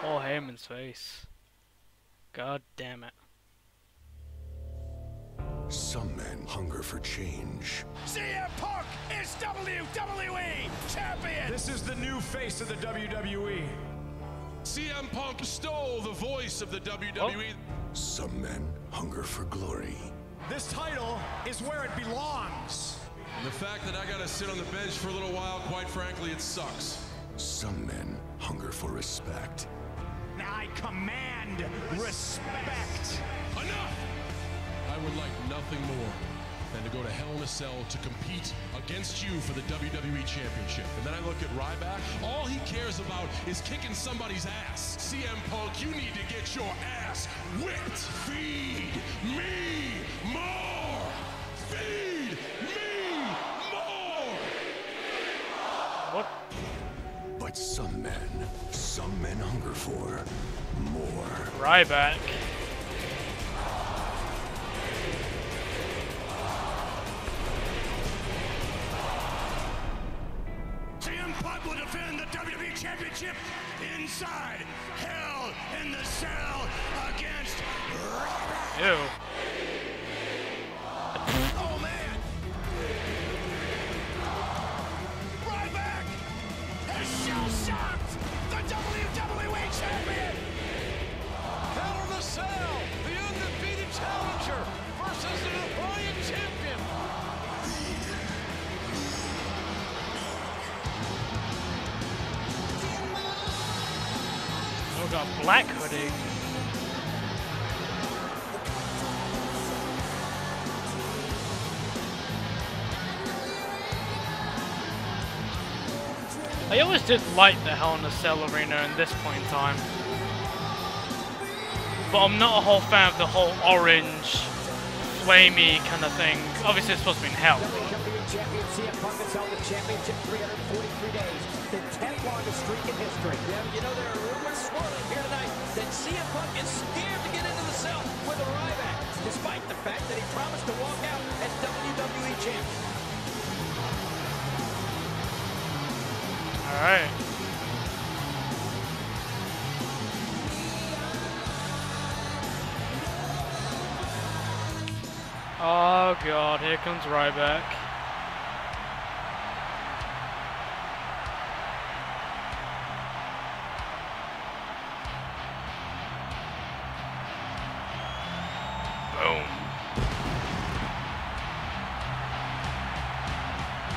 Paul Heyman's face. God damn it. Some men hunger for change. CM Punk is WWE champion! This is the new face of the WWE. CM Punk stole the voice of the WWE. Oh. Some men hunger for glory. This title is where it belongs. And the fact that I gotta sit on the bench for a little while, quite frankly, it sucks. Some men hunger for respect. I command respect. Enough! I would like nothing more than to go to Hell in a Cell to compete against you for the WWE Championship. And then I look at Ryback. All he cares about is kicking somebody's ass. CM Punk, you need to get your ass whipped. Feed me more. Feed me more. What? But some men hunger for more. Ryback. Will defend the WWE Championship inside Hell in the Cell against Ryback. Ew. Oh man! Ryback has shell-shocked the WWE Champion! Hell in the Cell, the undefeated challenger versus the Defiant Champion. Got black hoodie. I always did like the Hell in a Cell arena at this point in time, but I'm not a whole fan of the whole orange, flamey kind of thing. Obviously, it's supposed to be in hell. Here tonight that CM Punk is scared to get into the cell with a Ryback, despite the fact that he promised to walk out as WWE champion. All right. Oh God, here comes Ryback.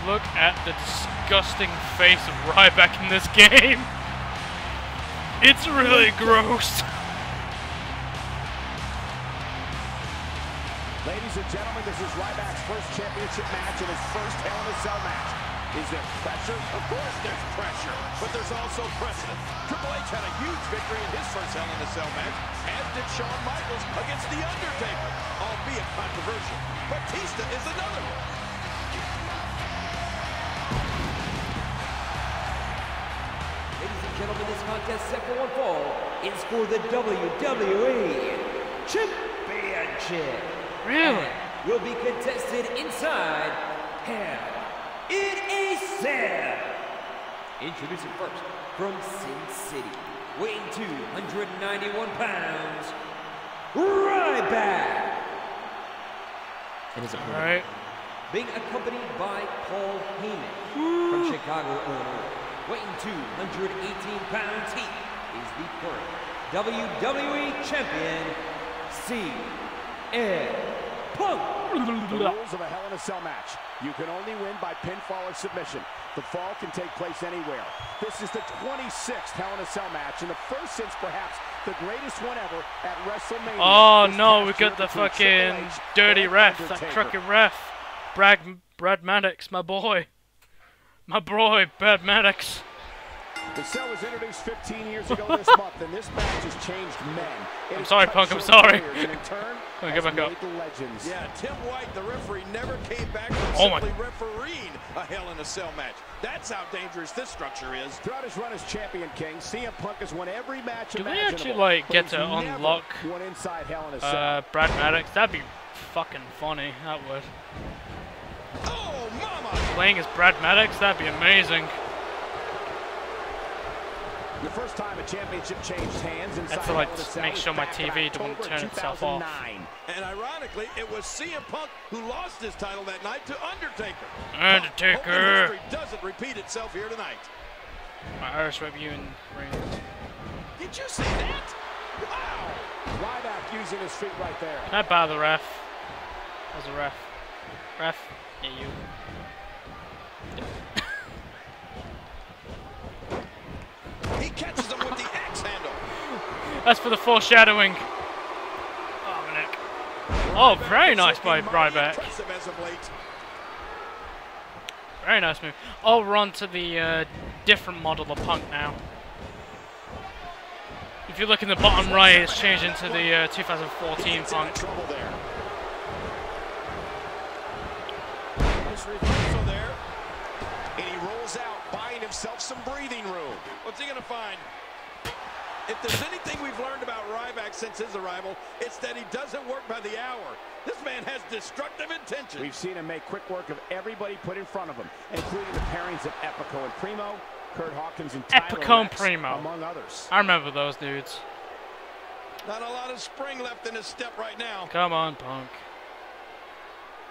Look at the disgusting face of Ryback in this game. It's really gross. Ladies and gentlemen, this is Ryback's first championship match and his first Hell in a Cell match. Is there pressure? Of course there's pressure, but there's also precedent. Triple H had a huge victory in his first Hell in a Cell match, as did Shawn Michaels against The Undertaker, albeit controversial. Batista is another one. Gentlemen, this contest set for one fall is for the WWE Championship. Really? And will be contested inside Hell in a Cell. Introducing first, from Sin City, weighing 291 pounds, Ryback. And his opponent, right, being accompanied by Paul Heyman from Chicago, Illinois. Weighing 218 pounds, he is the current WWE Champion, CM Punk. The rules of a Hell in a Cell match. You can only win by pinfall or submission. The fall can take place anywhere. This is the 26th Hell in a Cell match, and the first since perhaps the greatest one ever at WrestleMania. Oh no, we got the fucking dirty ref, that crooked ref. Brad Maddox, my boy. My boy, Brad Maddox. The cell was introduced 15 years ago this month, and this match has changed men. I'm sorry, Punk, I'm sorry. I'll get back up. Yeah, Tim White, the referee, never came back from simply refereeing a Hell in a Cell match. That's how dangerous this structure is. Throughout his run as champion, King, CM Punk has won every match imaginable. Do they actually, like, get to unlock Brad Maddox? That'd be fucking funny, that would. Oh, mama! Playing as Brad Maddox, that'd be amazing. The first time a championship changed hands inside. I feel like to make sure my TV didn't turn itself off. And ironically, it was CM Punk who lost his title that night to Undertaker. Undertaker. History doesn't repeat itself here tonight. My Irish review in ring. Did you see that? Wow. Ryback using his feet right there. Not by the ref. That was a ref. Ref, yeah, you. He catches him with the axe handle. That's for the foreshadowing. Oh, Nick. Oh, very nice by Ryback. Very nice move. Oh, we're on to the different model of Punk now. If you look in the bottom right, it's changed into the 2014 Punk. Reversal there, and he rolls out, buying himself some breathing room. What's he gonna find? If there's anything we've learned about Ryback since his arrival, it's that he doesn't work by the hour. This man has destructive intentions. We've seen him make quick work of everybody put in front of him, including the pairings of Epico and Primo, Curt Hawkins and Tyler Epico and Rex, Primo, among others. I remember those dudes. Not a lot of spring left in his step right now. Come on, Punk.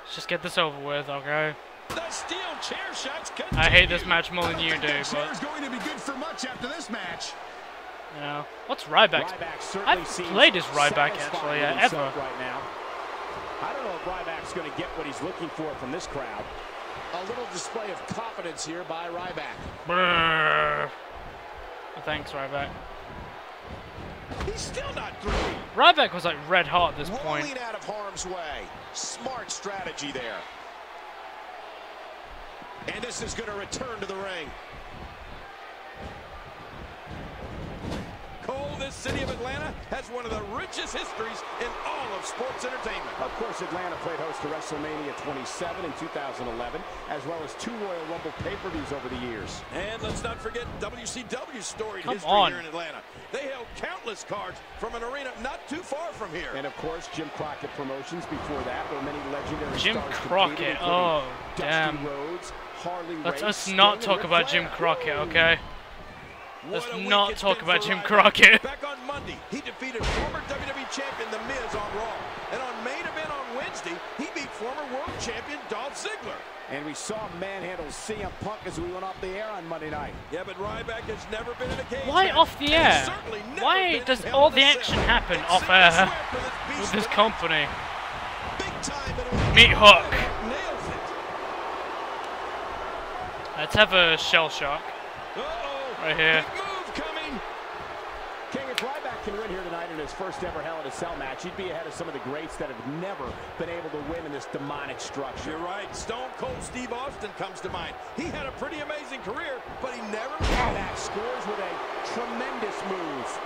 Let's just get this over with, okay? The steel chair shots continue. I hate this match more than you do, but going to be good for much after this match. Yeah. What's Ryback's? I've played as Ryback actually ever. Right now. I don't know if Ryback's going to get what he's looking for from this crowd. A little display of confidence here by Ryback. Brrr. Thanks, Ryback. He's still not through. Ryback was like red hot at this point. Rolling out of harm's way. Smart strategy there. And this is going to return to the ring. Cole, this city of Atlanta has one of the richest histories in all of sports entertainment. Of course, Atlanta played host to WrestleMania 27 in 2011, as well as two Royal Rumble pay-per-views over the years. And let's not forget WCW's storied history here in Atlanta. They held countless cards from an arena not too far from here. And of course, Jim Crockett Promotions before that, where many legendary stars competed, oh, damn. Dusty Rhodes, Harley Race. Let's not talk about Jim Crockett, okay? Let's not talk about Jim Crockett. Back on Monday, he defeated former WWE champion The Miz on Raw. And on Main Event on Wednesday, he beat former world champion Dolph Ziggler. And we saw him manhandle CM Punk as we went off the air on Monday night. Yeah, but Ryback has never been in a cage. Why off the air? Why does all the action happen off air with this company? Meat Hook. Let's have a shell shock. Right here. Big move coming. King, if Ryback can win here tonight in his first ever Hell in a Cell match, he'd be ahead of some of the greats that have never been able to win in this demonic structure. You're right. Stone Cold Steve Austin comes to mind. He had a pretty amazing career, but he never Ryback scores with a tremendous move.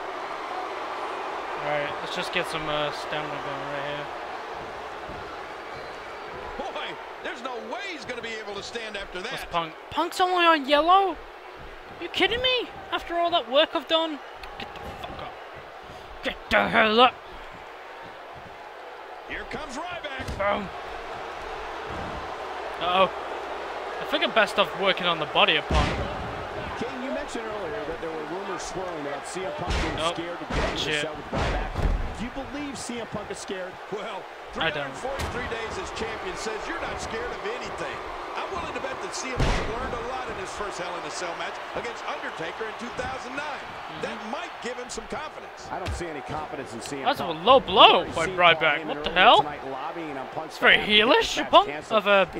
All right, let's just get some stamina going right here. Boy, there's no way he's going to be able to stand after that. What's Punk? Punk's only on yellow? You kidding me? After all that work I've done? Get the fuck up. Get the hell up. Here comes Ryback. Boom. Uh oh. I think I'm best off working on the body of Punk. King, you mentioned earlier that there were rumors swirling about CM Punk being scared to get into the cell with Ryback. Do you believe CM Punk is scared? Well, 343 days as champion says you're not scared of anything. I'm willing to bet that CM Punk learned a lot in his first Hell in a Cell match against Undertaker in 2009. That might give him some confidence. I don't see any confidence in CM Punk. That's a low blow by Ryback. What the hell? It's very heelish, Punk, of Ryback.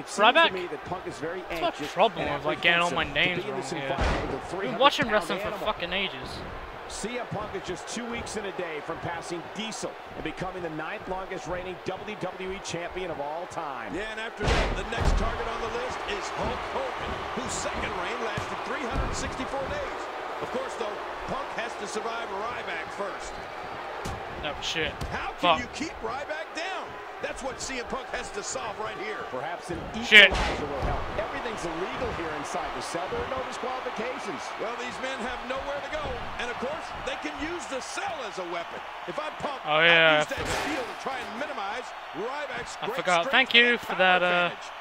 That's my problem with like getting all my names wrong here. I've been watching wrestling for fucking ages. CM Punk is just 2 weeks and a day from passing Diesel and becoming the 9th longest reigning WWE champion of all time. Yeah, and after that, the next target on the list is Hulk Hogan, whose second reign lasted 364 days. Of course, though, Punk has to survive Ryback first. Oh, shit. How can you keep Ryback down? That's what CM Punk has to solve right here. Perhaps an equalizer will help. Everything's illegal here inside the cell. There are no disqualifications. Well, these men have nowhere to go. And, of course, they can use the the cell as a weapon. If I'm Punk, oh yeah, use that steel to try and minimize Ryback's great. I forgot. Thank you for that.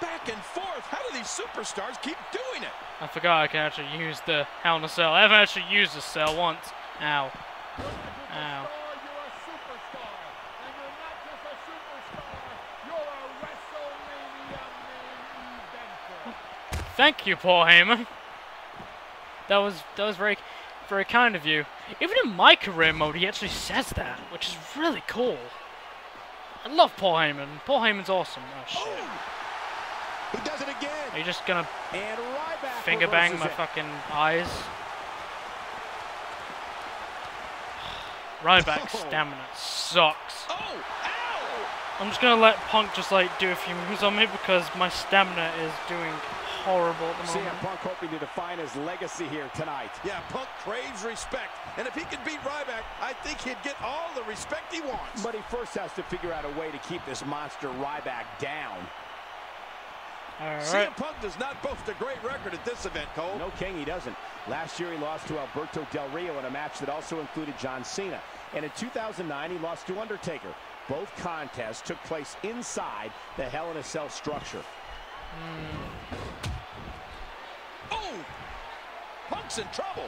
Back and forth. How do these superstars keep doing it? I forgot I can actually use the Hell in a Cell. I haven't actually used the cell once. Ow. Ow. Thank you, Paul Heyman. That was very, very kind of you. Even in my career mode, he actually says that, which is really cool. I love Paul Heyman. Paul Heyman's awesome. Oh shit! Ooh. He does it again. Are you just gonna finger bang my fucking eyes? Ryback's stamina sucks. Oh, ow. I'm just gonna let Punk just like do a few moves on me because my stamina is doing horrible at the moment. CM Punk hoping to define his legacy here tonight. Yeah, Punk craves respect, and if he could beat Ryback, I think he'd get all the respect he wants. But he first has to figure out a way to keep this monster Ryback down. All right. CM Punk does not boast a great record at this event, Cole. No, King, he doesn't. Last year he lost to Alberto Del Rio in a match that also included John Cena. And in 2009, he lost to Undertaker. Both contests took place inside the Hell in a Cell structure. Punk's in trouble.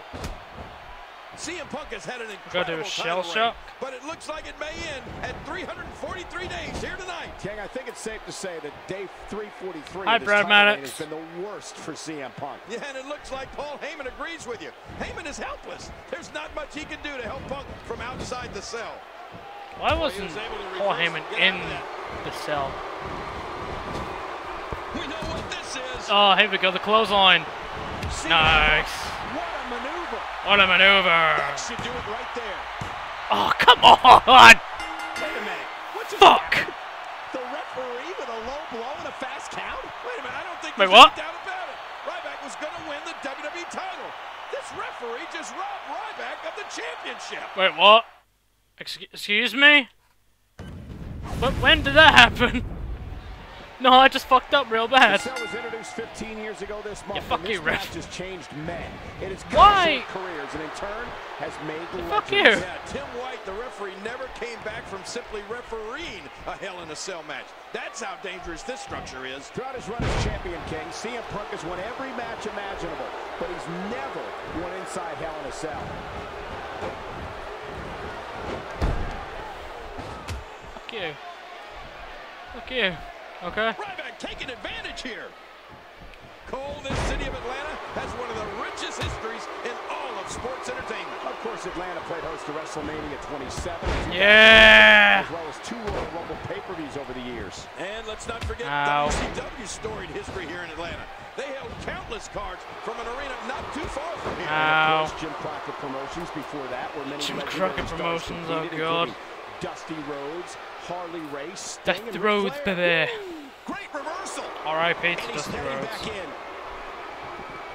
CM Punk has had an incredible shell shock, but it looks like it may end at 343 days here tonight. King, I think it's safe to say that day 343 of this timeline has been the worst for CM Punk. Yeah, and it looks like Paul Heyman agrees with you. Heyman is helpless. There's not much he can do to help Punk from outside the cell. Why wasn't Paul Heyman in the cell? We know what this is. Oh, here we go, the clothesline. Nice. What a maneuver. What a maneuver. That should do it right there. Oh, come on. Wait a minute. What the fuck? The referee with a low blow and a fast count? Wait a minute. I don't think there's any doubt about it. Ryback was going to win the WWE title. This referee just robbed Ryback of the championship. Wait, what? Excuse me? But when did that happen? No, I just fucked up real bad. The cell was introduced 15 years ago this month. Yeah, fuck you, ref. Match has changed men. It has short careers and in turn has made the fuck you. Yeah, Tim White, the referee, never came back from simply refereeing a Hell in a Cell match. That's how dangerous this structure is. Throughout his run as champion, King, CM Punk has won every match imaginable, but he's never won inside Hell in a Cell. Fuck you. Fuck you. Okay. Ryback taking advantage here. Cole, this city of Atlanta has one of the richest histories in all of sports entertainment. Of course, Atlanta played host to WrestleMania 27. Yeah. As well as two Royal Rumble pay-per-views over the years. And let's not forget WCW's storied history here in Atlanta. They held countless cards from an arena not too far from here. And of course, Jim Crockett Promotions before that were many Jim Crockett Promotions, oh God. Dusty Rhodes, Harley Race, Dusty Rhodes, baby. Great reversal. R.I.P. to Dusty Rhodes.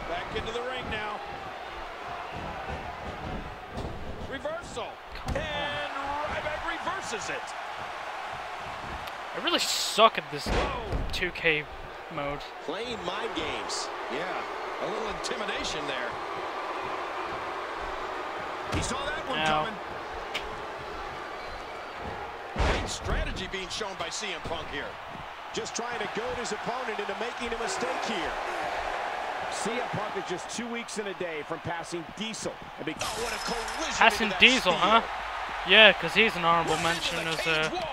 Back into the ring now. Reversal. And Ryback reverses it. I really suck at this 2K mode. Playing my games. Yeah, a little intimidation there. He saw that one coming. Strategy being shown by CM Punk here. Just trying to goad his opponent into making a mistake here. CM Punk is just 2 weeks in a day from passing Diesel. And what a collision. Passing Diesel, huh? Yeah, because he's an honorable mention as a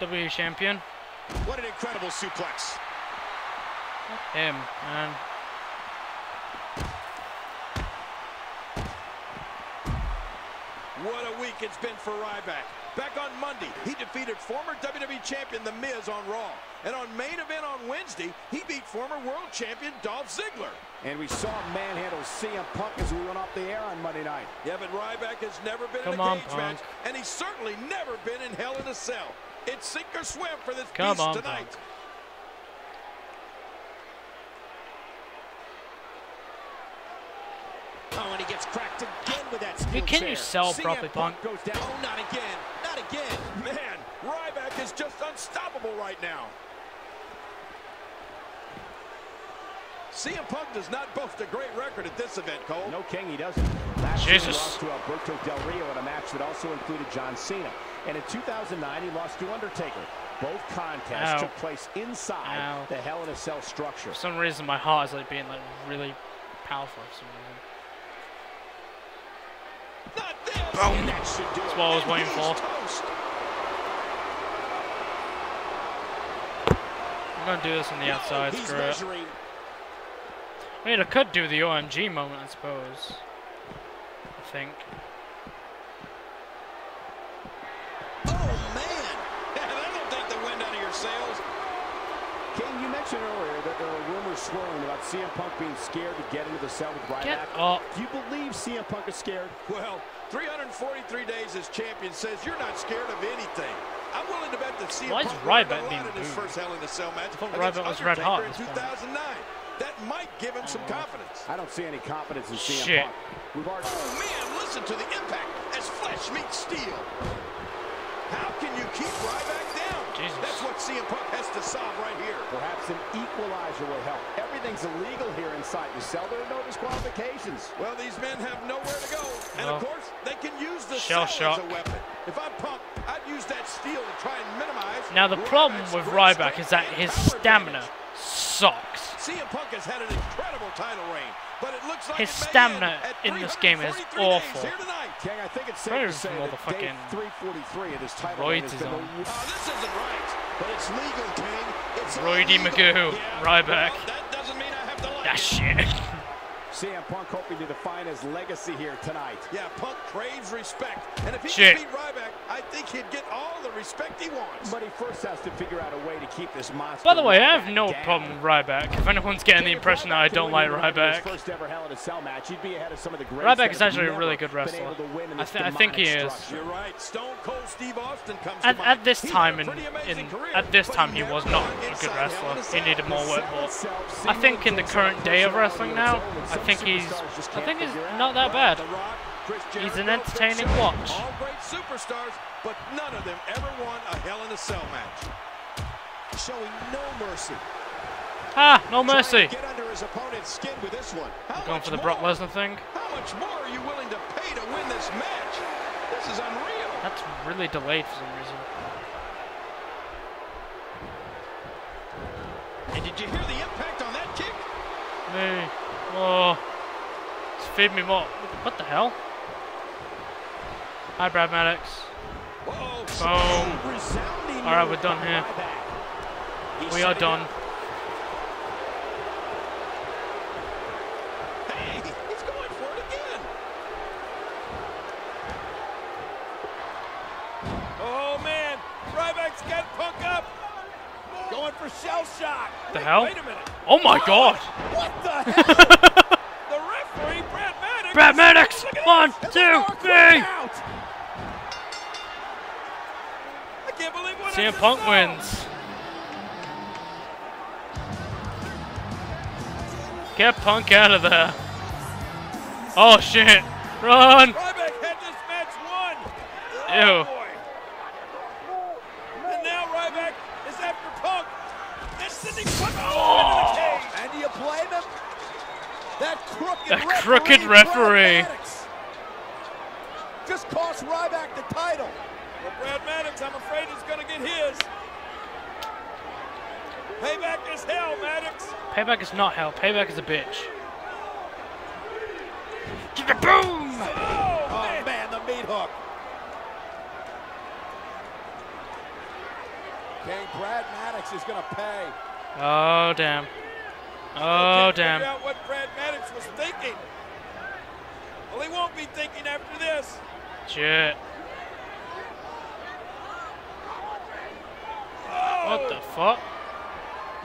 WWE champion. What an incredible suplex. Him, man. What a week it's been for Ryback. Back on Monday, he defeated former WWE champion The Miz on Raw. And on Main Event on Wednesday, he beat former world champion Dolph Ziggler. And we saw him manhandle CM Punk as we went off the air on Monday night. Yeah, but Ryback has never been in a cage match, and he's certainly never been in Hell in a Cell. It's sink or swim for this beast tonight. Punk. Oh, and he gets cracked again with that steel chair. Can you sell properly, Punk? Goes down. Oh, not again. Not again. Man, Ryback is just unstoppable right now. CM Punk does not boast a great record at this event, Cole. No, King, he doesn't. Jesus. Lost to Alberto Del Rio in a match that also included John Cena. And in 2009, he lost to Undertaker. Both contests took place inside the Hell in a Cell structure. For some reason, my heart is like being like really powerful for some reason. Not this. Boom. That should do. That's what I was waiting for. I'm gonna do this on the outside. Screw it. I mean, I could do the OMG moment, I suppose. I think. Oh man! That'll take the wind out of your sails. King, you mentioned earlier that there were rumors swirling about CM Punk being scared to get into the cell with Ryback. Do you believe CM Punk is scared? Well, 343 days as champion says you're not scared of anything. I'm willing to bet that CM Punk Ryback being in his first Hell in a Cell match against Undertaker in 2009. That might give him some confidence. I don't see any confidence in CM Punk. Oh man, listen to the impact as flesh meets steel. How can you keep Ryback down? Jesus. That's what CM Punk has to solve right here. Perhaps an equalizer will help. Everything's illegal here inside the cell. There are no disqualifications. Well, these men have nowhere to go. And of course, they can use the shell shock as a weapon. If I'm Punk, I'd use that steel to try and minimize. Now, the problem with Ryback is that his stamina sucks. CM Punk has had an incredible title reign, but it looks like his stamina in this game is awful. King, I think it's safe to say that day 343 of this title reign has been this isn't right, but it's legal, King. It's Roydy Magoo, Ryback. That doesn't mean I have to like that shit. CM Punk hoping to define his legacy here tonight. Yeah, Punk craves respect. And if he can beat Ryback, I think he'd get all the respect he wants. But he first has to figure out a way to keep this monster. By the way, I have no problem with Ryback. If anyone's getting the impression that I don't like Ryback. First ever Hell in a Cell match, he'd be ahead of some of the greats. Ryback is actually a really good wrestler. I think he is. You're right. Stone Cold Steve Austin comes to mind. At this time, at this time he was not a good wrestler. He needed more work. I think in the current day of wrestling now, I think he's not that bad. He's an entertaining watch. All great superstars, but none of them ever won a Hell in a Cell match. Showing no mercy. Ah, no mercy. Get under his opponent's skin with this one. Going for the Brock Lesnar thing. How much more are you willing to pay to win this match? This is unreal. That's really delayed for some reason. And did you hear the impact on that kick? No. Oh, it's feed me more. What the hell? Hi, Brad Maddox. Whoa, boom. All right, we're done here. We are done. Hey, he's going for it again. Oh man, Ryback's got Punk up. Going for shell shock. The hell? Wait a minute. Oh my God. What the hell? The referee, Brad Maddox. Brad Maddox. One, two, three. I can't believe what CM Punk wins. Get Punk out of there. Oh shit. Run. Ryback had this match won. Ew. And do you blame him? That crooked referee. Just cost Ryback the title. But Brad Maddox, I'm afraid, is going to get his. Payback is hell, Maddox. Payback is not hell. Payback is a bitch. Boom! Oh man, the meat hook. Okay, Brad Maddox is going to pay. Oh damn! Oh damn! Figure out what Brad Maddox was thinking. Well, he won't be thinking after this. Shit! Oh. What the fuck?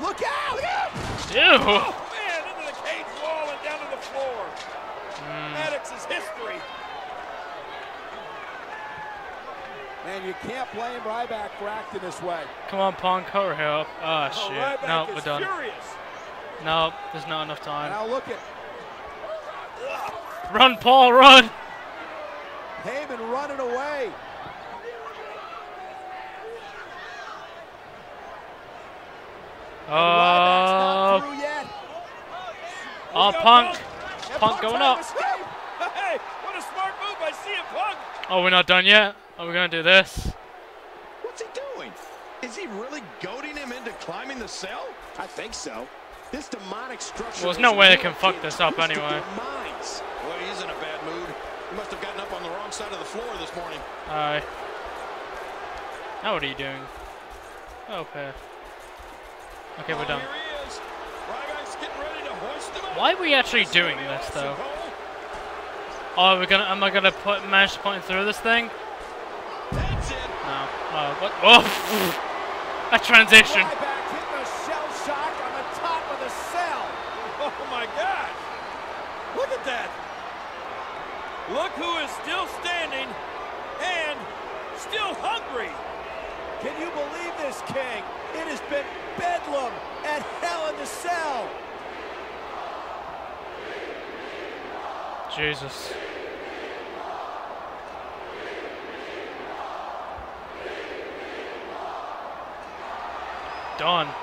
Look out! Look out! Ew! Oh man! Into the cage wall and down to the floor. Maddox is history. Man, you can't blame Ryback for acting this way. Come on, Punk, hurry up. Oh, shit. Ryback we're done. Furious. Nope, there's not enough time. Now look at... Run, Paul, run! Heyman running away. Oh, Punk. Punk going up. Hey, what a Oh, we're not done yet? Oh, we're going to do this? What's he doing? Is he really goading him into climbing the cell? I think so. This demonic structure... Well, there's no way they can fuck this up anyway. Well, he's in a bad mood. He must have gotten up on the wrong side of the floor this morning. Alright. Now what are you doing? Okay. Okay, we're done. Why are we actually doing this, though? Oh, we're gonna. Am I gonna manage to point through this thing? That's it. No. Oh, what? Oh! That transition. Ryback hit the shell shock on the top of the cell. Oh my God! Look at that! Look who is still standing and still hungry. Can you believe this, King? It has been bedlam at Hell in a Cell. Jesus. Done.